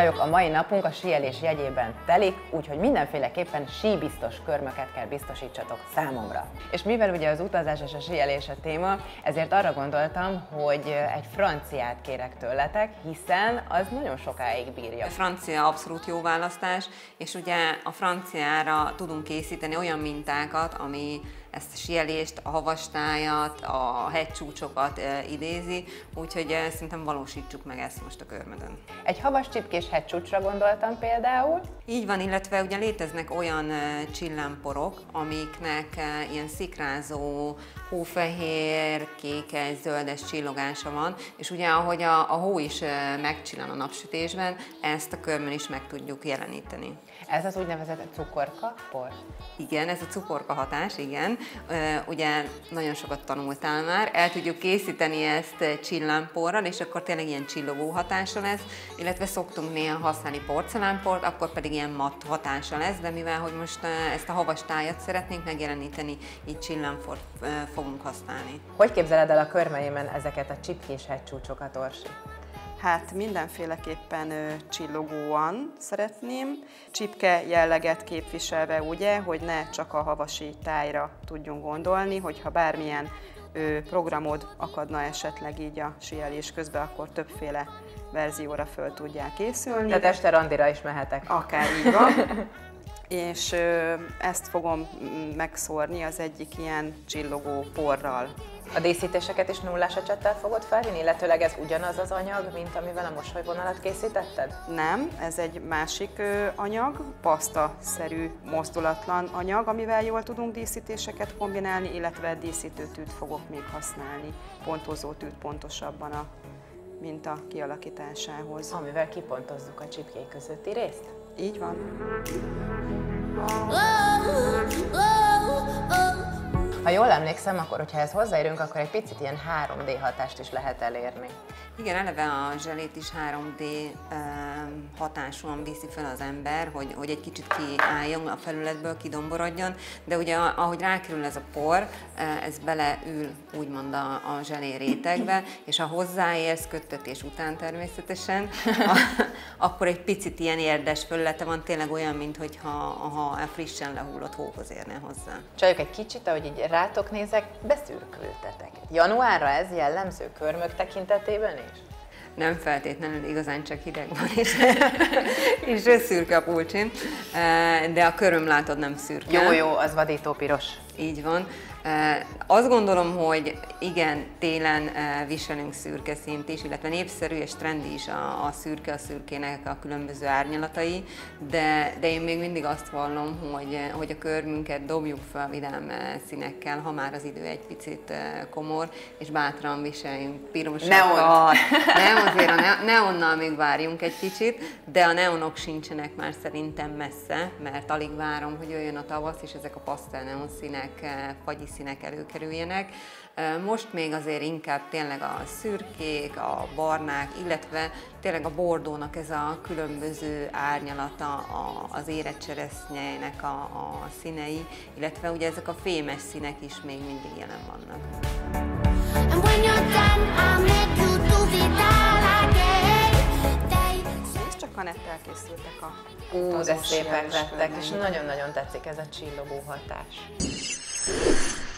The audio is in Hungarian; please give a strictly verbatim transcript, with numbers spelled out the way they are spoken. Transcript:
Csajok, a mai napunk a síelés jegyében telik, úgyhogy mindenféleképpen síbiztos körmöket kell biztosítsatok számomra. És mivel ugye az utazás és a síelés a téma, ezért arra gondoltam, hogy egy franciát kérek tőletek, hiszen az nagyon sokáig bírja. A francia abszolút jó választás, és ugye a franciára tudunk készíteni olyan mintákat, ami ezt a síelést, a havastájat, a hegycsúcsokat idézi, úgyhogy szerintem valósítsuk meg ezt most a körmödön. Egy havas csipkés hegycsúcsra gondoltam például. Így van, illetve ugye léteznek olyan csillámporok, amiknek ilyen szikrázó, hófehér, kékes, zöldes csillogása van, és ugye ahogy a, a hó is megcsillan a napsütésben, ezt a körmön is meg tudjuk jeleníteni. Ez az úgynevezett cukorka por? Igen, ez a cukorka hatás, igen. Ugye nagyon sokat tanultál már, el tudjuk készíteni ezt csillámporral, és akkor tényleg ilyen csillogó hatása lesz, illetve szoktunk néha használni porcelánport, akkor pedig ilyen matt hatása lesz, de mivel hogy most ezt a havas tájat szeretnénk megjeleníteni, így csillámport fogunk használni. Hogy képzeled el a körmeimen ezeket a csipkés hegycsúcsokat, Orsi? Hát mindenféleképpen ö, csillogóan szeretném, csipke jelleget képviselve ugye, hogy ne csak a havasi tájra tudjunk gondolni, hogyha bármilyen ö, programod akadna esetleg így a síelés közben, akkor többféle verzióra föl tudják készülni. Tehát este randira is mehetek. Akár így van. És ö, ezt fogom megszórni az egyik ilyen csillogó porral. A díszítéseket is nullás ecsettel fogod felvinni, illetőleg ez ugyanaz az anyag, mint amivel a mosolyvonalat készítetted? Nem, ez egy másik anyag, pasztaszerű, mozdulatlan anyag, amivel jól tudunk díszítéseket kombinálni, illetve díszítőtűt fogok még használni, pontozótűt pontosabban a minta kialakításához. Amivel kipontozzuk a csipkék közötti részt? Így van. Ha jól emlékszem, akkor, hogyha ezt hozzáérünk, akkor egy picit ilyen három dé hatást is lehet elérni. Igen, eleve a zselét is három dé hatásúan viszi fel az ember, hogy, hogy egy kicsit kiálljon a felületből, kidomborodjon, de ugye ahogy rákerül ez a por, ez beleül úgymond a, a zselé rétegbe, és ha hozzáérsz köttetés után természetesen, a, akkor egy picit ilyen érdes felülete van, tényleg olyan, mintha ha frissen lehullott hóhoz érne hozzá. Csajok, egy kicsit, ahogy így rátok nézek, beszürkültetek. Januárra ez jellemző körmök tekintetében is? Nem feltétlenül, igazán csak hideg van, és, és szürke a pulcsin, de a köröm látod nem szürke. Jó, jó, az vadító piros. Így van. Azt gondolom, hogy igen, télen viselünk szürke színt is, illetve népszerű és trendi is a, a szürke, a szürkének a különböző árnyalatai, de, de én még mindig azt vallom, hogy, hogy a körmünket dobjuk fel vidám színekkel, ha már az idő egy picit komor, és bátran viseljünk pirosokat. Neon. Azért a neonnal még várjunk egy kicsit, de a neonok sincsenek már szerintem messze, mert alig várom, hogy jöjjön a tavasz, és ezek a pasztel neon színek, fagyi színek előkerüljenek. Most még azért inkább tényleg a szürkék, a barnák, illetve tényleg a bordónak ez a különböző árnyalata, az érett cseresznyeinek a, a színei, illetve ugye ezek a fémes színek is még mindig jelen vannak. Kanettel készültek a tozós. Ú, de szépek lettek, és nagyon-nagyon tetszik ez a csillogó hatás.